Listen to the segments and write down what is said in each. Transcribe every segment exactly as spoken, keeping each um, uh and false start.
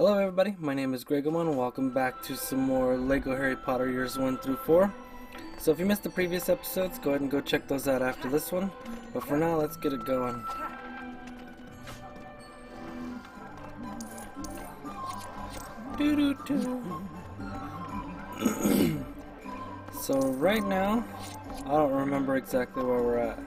Hello everybody, my name is Gregomon and welcome back to some more LEGO Harry Potter years one through four. So if you missed the previous episodes, go ahead and go check those out after this one. But for now, let's get it going. Doo-doo-doo. So right now, I don't remember exactly where we're at.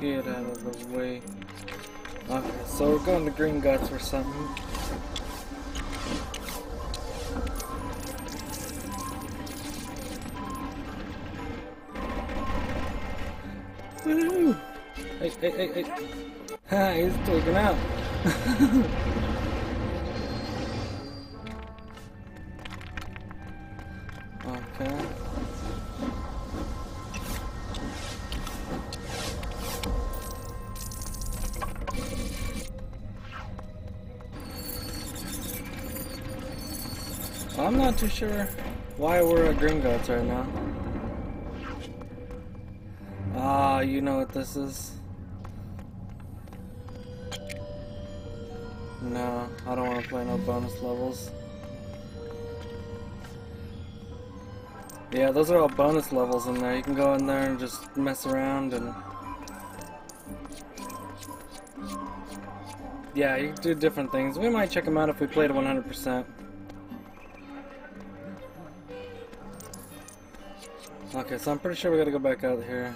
Get out of the way. Okay, so we're going to Gringotts or something. Woohoo! Hey, hey, hey, hey! Ha, he's taken out! Okay. I'm not too sure why we're at Gringotts right now. Ah, you know what this is? No, I don't want to play no bonus levels. Yeah, those are all bonus levels in there. You can go in there and just mess around and... yeah, you can do different things. We might check them out if we play to one hundred percent. Okay, so I'm pretty sure we gotta go back out here.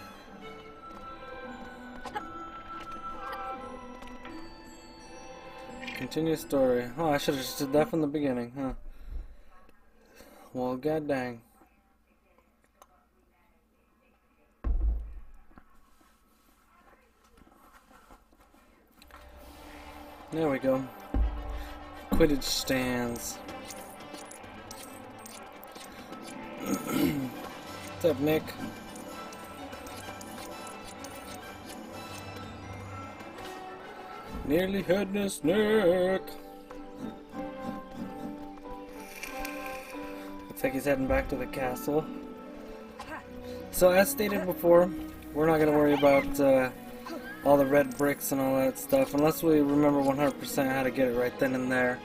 Continue story. Oh, I should've just did that from the beginning, huh? Well, god dang. There we go. Quidditch stands. What's up, Nick? Nearly Headless Nick! Looks like he's heading back to the castle. So as stated before, we're not going to worry about uh, all the red bricks and all that stuff unless we remember one hundred percent how to get it right then and there.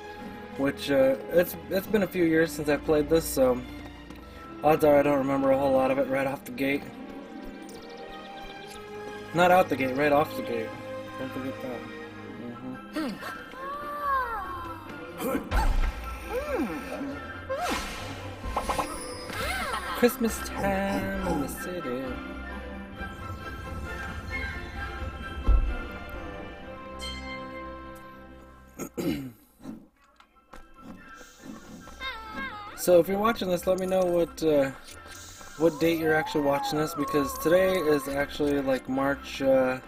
Which, uh, it's it's been a few years since I played this, so... odds are I don't remember a whole lot of it right off the gate. Not out the gate, right off the gate. Don't forget that. Mm-hmm. Christmas time in the city. So if you're watching this, let me know what uh, what date you're actually watching this, because today is actually like March uh,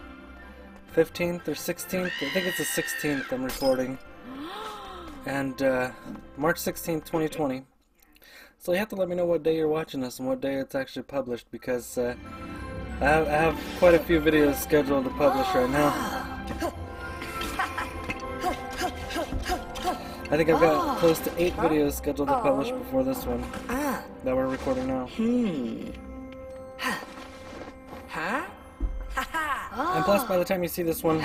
fifteenth or sixteenth. I think it's the sixteenth I'm recording, and uh, March sixteenth, twenty twenty. So you have to let me know what day you're watching this and what day it's actually published, because uh, I, have, I have quite a few videos scheduled to publish right now. I think I've got close to eight videos scheduled to publish before this one that we're recording now. And plus, by the time you see this one,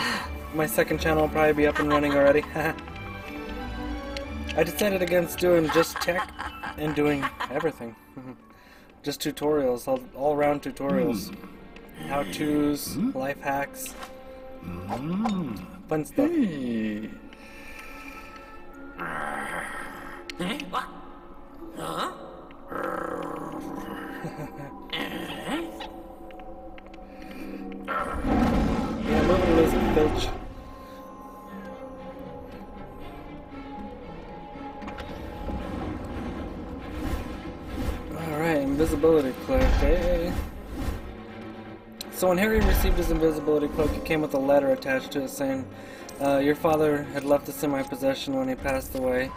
my second channel will probably be up and running already. I decided against doing just tech and doing everything. Just tutorials, all, all round tutorials. How-tos, life hacks, fun stuff. Yeah, moving this Filch. Alright, invisibility cloak. Hey. So when Harry received his invisibility cloak, it came with a letter attached to it saying, Uh, your father had left this in my possession when he passed away.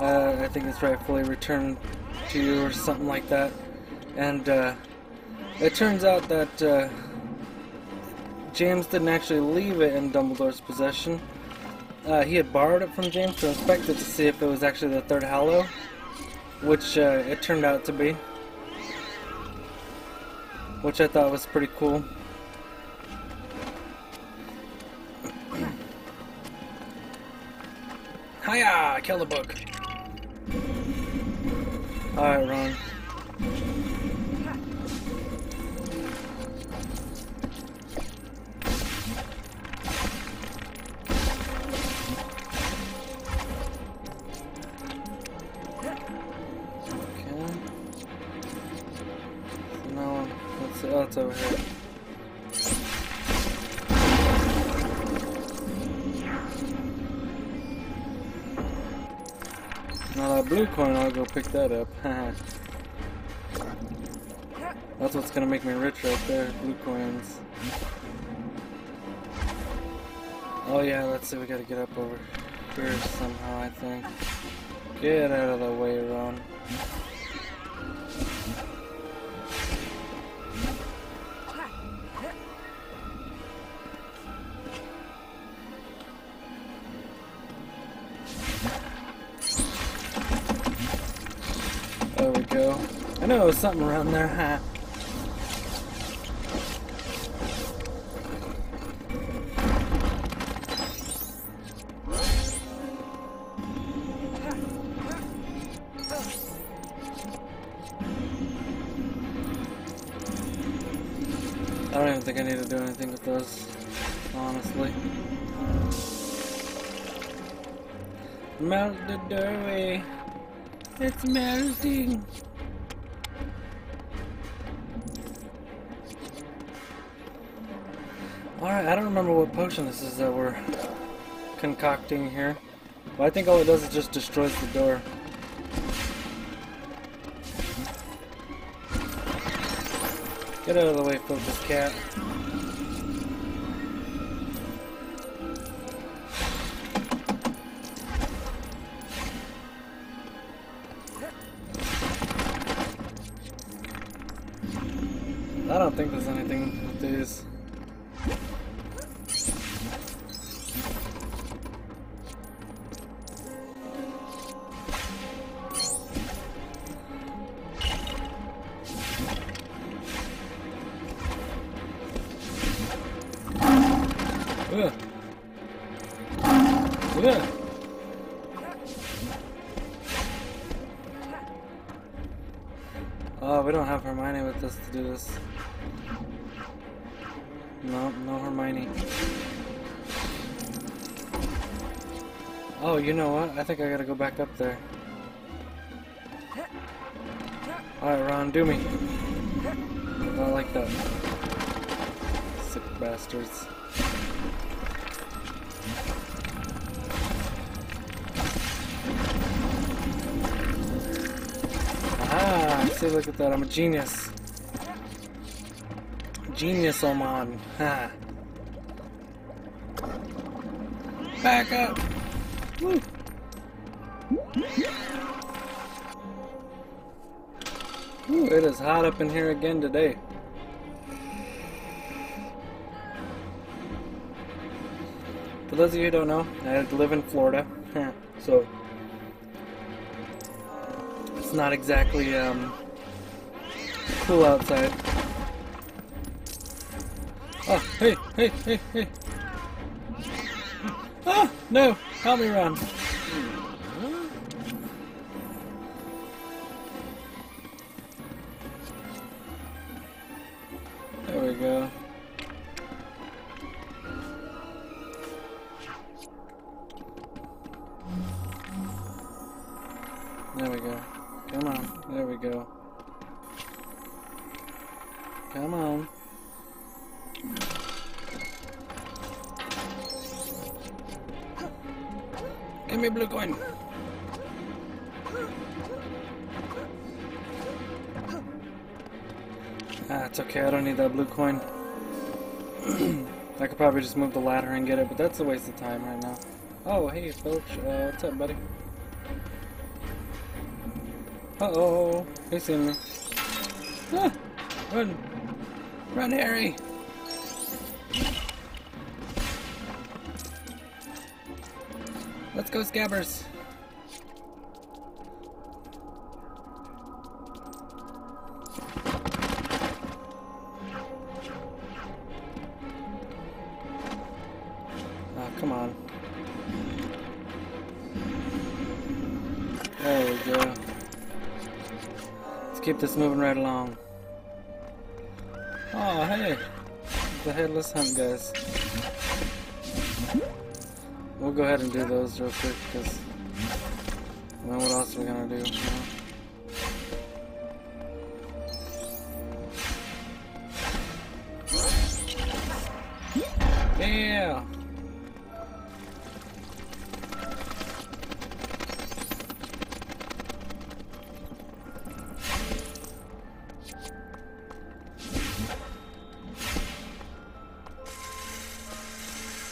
Uh, I think it's rightfully returned to you or something like that. And uh, it turns out that uh, James didn't actually leave it in Dumbledore's possession. Uh, he had borrowed it from James to inspect it to see if it was actually the third Hallow, which uh, it turned out to be. which I thought was pretty cool. Hiya! Kill the book. Alright, Ron. Over here. Now that blue coin, I'll go pick that up. That's what's gonna make me rich right there, blue coins. Oh yeah, let's see, we gotta get up over here somehow, I think. Get out of the way, Ron. I know it was something around there, huh? I don't even think I need to do anything with those, honestly. Melt the doorway. It's melting. Alright, I don't remember what potion this is that we're concocting here. But I think all it does is just destroys the door. Get out of the way, focus cat. I don't think there's anything with these. Ugh. Ugh. Oh, we don't have Hermione with us to do this. No, no Hermione. Oh, you know what? I think I gotta go back up there. Alright, Ron, do me. I like that. Sick bastards. Ah, see, look at that, I'm a genius. Genius, Oman. Ha. Back up! Woo. Ooh, it is hot up in here again today. For those of you who don't know, I live in Florida, so it's not exactly um, cool outside. Oh, hey, hey, hey, hey! Ah, no! Help me run! There we go. There we go. Come on. There we go. Come on. Give me blue coin. Ah, it's okay. I don't need that blue coin. I could probably just move the ladder and get it, but that's a waste of time right now. Oh, hey, Filch. Uh, what's up, buddy? Uh-oh, he's seen me. Ah, run! Run, Harry! Let's go, Scabbers! keep this moving right along. Oh, hey, the headless hunt guys. We'll go ahead and do those real quick, because I don't know what else we're gonna do. Yeah.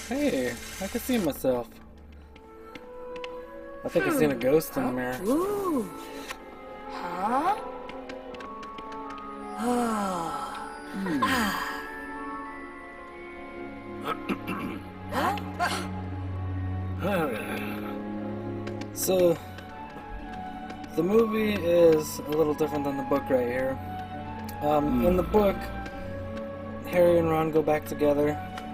Hey, I can see myself. I think I've seen a ghost in the mirror. Ooh. Huh? Oh. Hmm. Ah. So, the movie is a little different than the book right here. Um, mm. In the book, Harry and Ron go back together,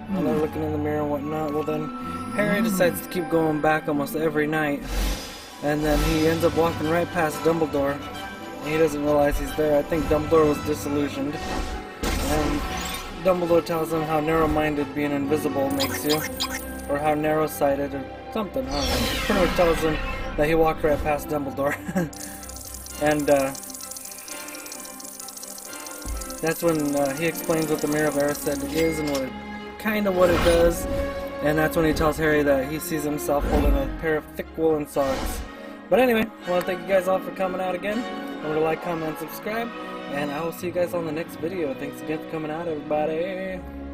mm. and they're looking in the mirror and whatnot. Well then, Harry decides to keep going back almost every night, and then he ends up walking right past Dumbledore, and he doesn't realize he's there. I think Dumbledore was disillusioned, and Dumbledore tells him how narrow-minded being invisible makes you, or how narrow-sighted, or something, I don't know. He pretty much tells him that he walked right past Dumbledore. and uh, that's when uh, he explains what the Mirror of Erised is and what it, kind of what it does. And that's when he tells Harry that he sees himself holding a pair of thick woolen socks. But anyway, I want to thank you guys all for coming out again. Remember to like, comment, and subscribe. And I will see you guys on the next video. Thanks again for coming out, everybody.